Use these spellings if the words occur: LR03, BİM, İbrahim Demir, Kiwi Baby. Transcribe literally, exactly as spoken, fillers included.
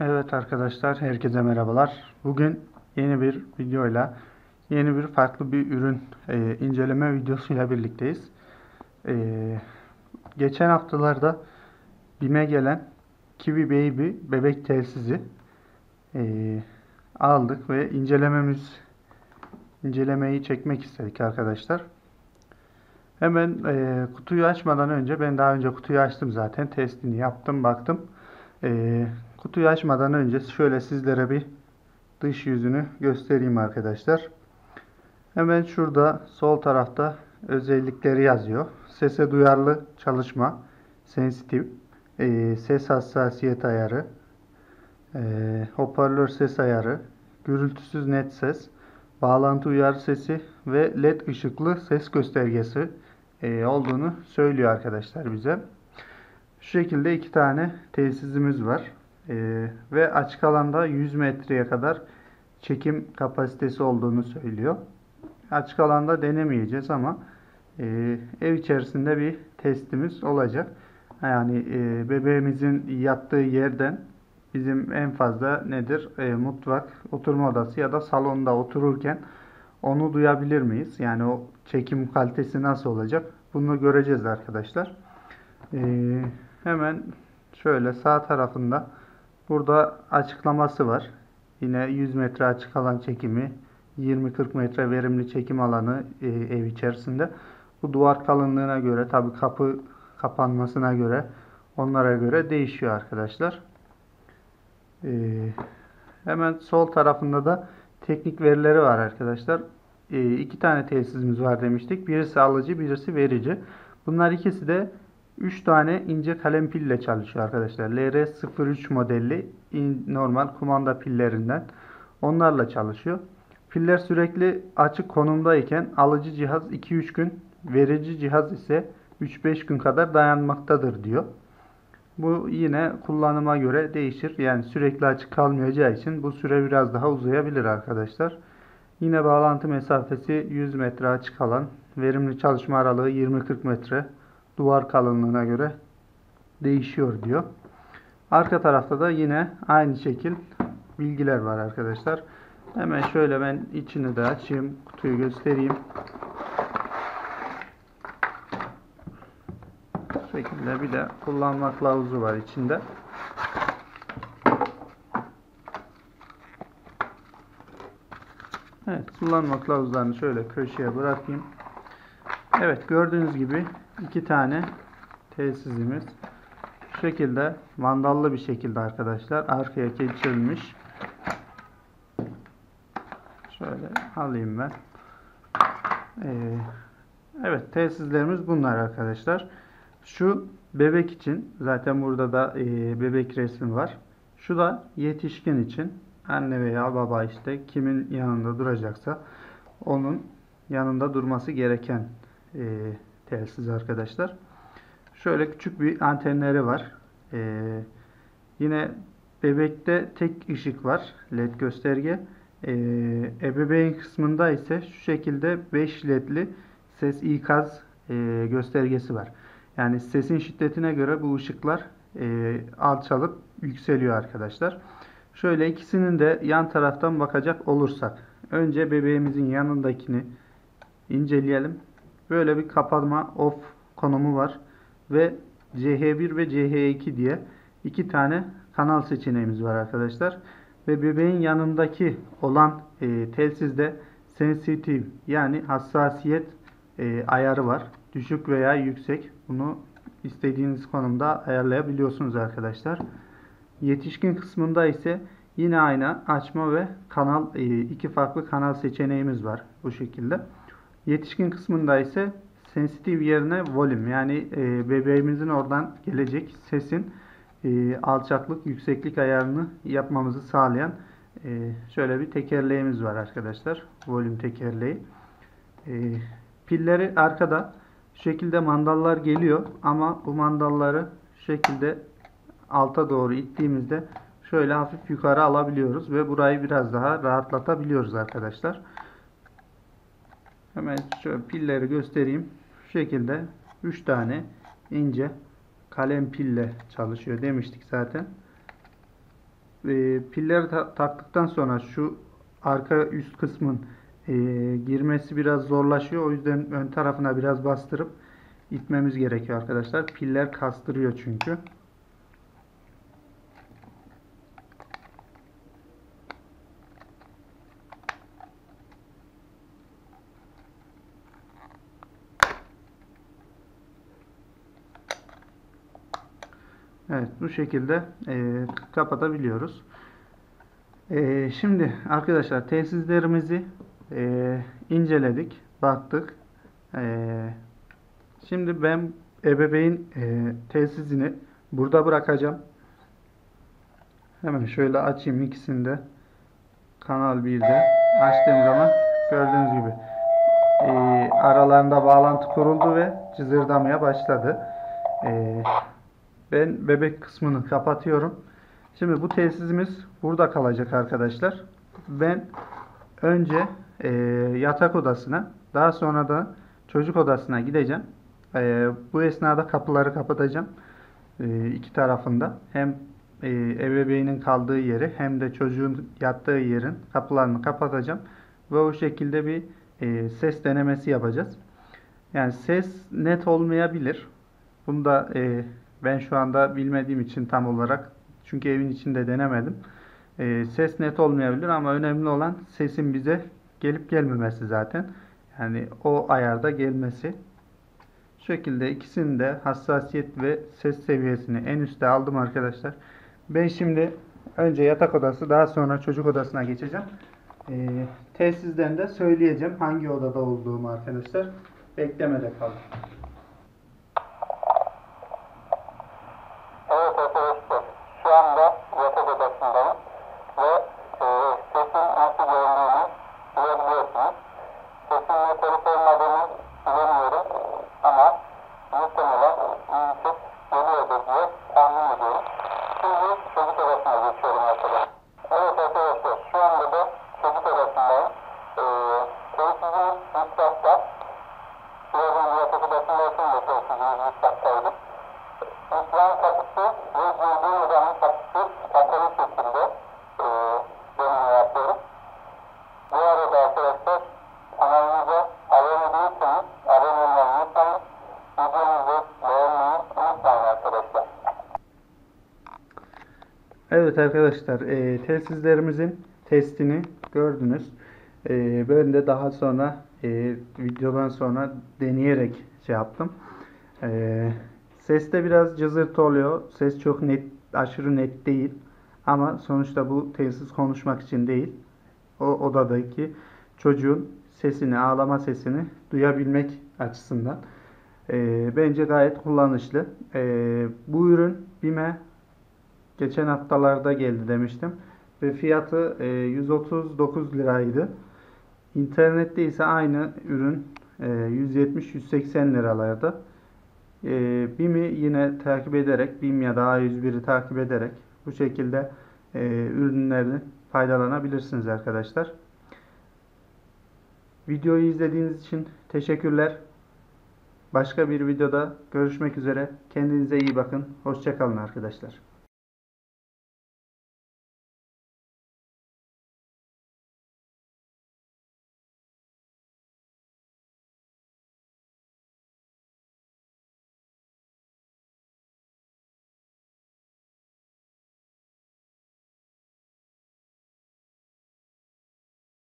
Evet arkadaşlar, herkese merhabalar. Bugün yeni bir videoyla, yeni bir farklı bir ürün e, inceleme videosuyla birlikteyiz. E, geçen haftalarda BİM'e gelen Kiwi Baby bebek telsizi e, aldık ve incelememiz incelemeyi çekmek istedik arkadaşlar. Hemen e, kutuyu açmadan önce, ben daha önce kutuyu açtım zaten, testini yaptım, baktım. E, Kutuyu açmadan önce şöyle sizlere bir dış yüzünü göstereyim arkadaşlar. Hemen şurada sol tarafta özellikleri yazıyor. Sese duyarlı çalışma, sensitif, e, ses hassasiyet ayarı, e, hoparlör ses ayarı, gürültüsüz net ses, bağlantı uyarı sesi ve led ışıklı ses göstergesi e, olduğunu söylüyor arkadaşlar bize. Şu şekilde iki tane telsizimiz var. Ee, ve açık alanda yüz metreye kadar çekim kapasitesi olduğunu söylüyor. Açık alanda denemeyeceğiz ama e, ev içerisinde bir testimiz olacak. Yani e, bebeğimizin yattığı yerden bizim en fazla nedir? E, mutfak, oturma odası ya da salonda otururken onu duyabilir miyiz? Yani o çekim kalitesi nasıl olacak? Bunu göreceğiz arkadaşlar. E, hemen şöyle sağ tarafında burada açıklaması var. Yine yüz metre açık alan çekimi, yirmi kırk metre verimli çekim alanı e, ev içerisinde. Bu duvar kalınlığına göre, tabi kapı kapanmasına göre, onlara göre değişiyor arkadaşlar. E, hemen sol tarafında da teknik verileri var arkadaşlar. E, iki tane tesisimiz var demiştik. Birisi alıcı, birisi verici. Bunlar ikisi de üç tane ince kalem pille çalışıyor arkadaşlar. L R sıfır üç modelli normal kumanda pillerinden. Onlarla çalışıyor. Piller sürekli açık konumdayken alıcı cihaz iki üç gün, verici cihaz ise üç beş gün kadar dayanmaktadır diyor. Bu yine kullanıma göre değişir. Yani sürekli açık kalmayacağı için bu süre biraz daha uzayabilir arkadaşlar. Yine bağlantı mesafesi yüz metre açık alan, verimli çalışma aralığı yirmi kırk metre. Duvar kalınlığına göre değişiyor diyor. Arka tarafta da yine aynı şekil bilgiler var arkadaşlar. Hemen şöyle ben içini de açayım, kutuyu göstereyim. Bu şekilde bir de kullanma kılavuzu var içinde. Evet, kullanma kılavuzlarını şöyle köşeye bırakayım. Evet, gördüğünüz gibi iki tane telsizimiz şu şekilde mandallı bir şekilde arkadaşlar arkaya geçirilmiş. Şöyle alayım ben. Ee, evet, telsizlerimiz bunlar arkadaşlar. Şu bebek için, zaten burada da e, bebek resmi var. Şu da yetişkin için, anne veya baba işte kimin yanında duracaksa onun yanında durması gereken e, telsiz arkadaşlar. Şöyle küçük bir antenleri var. Ee, yine bebekte tek ışık var, led gösterge. Ee, ebeveyn kısmında ise şu şekilde beş ledli ses ikaz e, göstergesi var. Yani sesin şiddetine göre bu ışıklar e, alçalıp yükseliyor arkadaşlar. Şöyle ikisinin de yan taraftan bakacak olursak, önce bebeğimizin yanındakini inceleyelim. Böyle bir kapanma off konumu var ve C H bir ve C H iki diye iki tane kanal seçeneğimiz var arkadaşlar. Ve bebeğin yanındaki olan e, telsizde sensitive, yani hassasiyet e, ayarı var. Düşük veya yüksek, bunu istediğiniz konumda ayarlayabiliyorsunuz arkadaşlar. Yetişkin kısmında ise yine aynı açma ve kanal e, iki farklı kanal seçeneğimiz var bu şekilde. Yetişkin kısmında ise sensitive yerine volüm, yani e, bebeğimizin oradan gelecek sesin e, alçaklık, yükseklik ayarını yapmamızı sağlayan e, şöyle bir tekerleğimiz var arkadaşlar. Volüm tekerleği. E, pilleri arkada şu şekilde mandallar geliyor ama bu mandalları şu şekilde alta doğru ittiğimizde şöyle hafif yukarı alabiliyoruz ve burayı biraz daha rahatlatabiliyoruz arkadaşlar. Hemen şöyle pilleri göstereyim. Şu şekilde üç tane ince kalem pille çalışıyor demiştik zaten. e, pilleri ta taktıktan sonra şu arka üst kısmın e, girmesi biraz zorlaşıyor. O yüzden ön tarafına biraz bastırıp itmemiz gerekiyor arkadaşlar. Piller kastırıyor çünkü. Evet, bu şekilde e, kapatabiliyoruz. E, şimdi arkadaşlar tesislerimizi e, inceledik, baktık. E, şimdi ben ebeveyn e, tesisini burada bırakacağım. Hemen şöyle açayım ikisini de. Kanal bir'de açtığım zaman gördüğünüz gibi e, aralarında bağlantı kuruldu ve cızırdamaya başladı. E, Ben bebek kısmını kapatıyorum. Şimdi bu tesisimiz burada kalacak arkadaşlar. Ben önce e, yatak odasına, daha sonra da çocuk odasına gideceğim. E, bu esnada kapıları kapatacağım. E, iki tarafında. Hem e, ebeveynin kaldığı yeri hem de çocuğun yattığı yerin kapılarını kapatacağım. Ve o şekilde bir e, ses denemesi yapacağız. Yani ses net olmayabilir. Bunu da e, ben şu anda bilmediğim için tam olarak, çünkü evin içinde denemedim. E, ses net olmayabilir ama önemli olan sesin bize gelip gelmemesi zaten. Yani o ayarda gelmesi. Şu şekilde ikisini de hassasiyet ve ses seviyesini en üste aldım arkadaşlar. Ben şimdi önce yatak odası, daha sonra çocuk odasına geçeceğim. E, tesisten de söyleyeceğim hangi odada olduğumu arkadaşlar. Beklemede kalın. Evet arkadaşlar, e, tesislerimizin testini gördünüz. E, ben de daha sonra e, videodan sonra deneyerek şey yaptım. E, seste biraz cızırtı oluyor. Ses çok net, aşırı net değil. Ama sonuçta bu tesis konuşmak için değil. O odadaki çocuğun sesini, ağlama sesini duyabilmek açısından. E, bence gayet kullanışlı. E, bu ürün BİM'e geçen haftalarda geldi demiştim. Ve fiyatı e, yüz otuz dokuz liraydı. İnternette ise aynı ürün e, yüz yetmiş yüz seksen liralarda. E, BİM'i yine takip ederek, BİM ya da A yüz bir'i takip ederek bu şekilde e, ürünlerini faydalanabilirsiniz arkadaşlar. Videoyu izlediğiniz için teşekkürler. Başka bir videoda görüşmek üzere. Kendinize iyi bakın. Hoşça kalın arkadaşlar.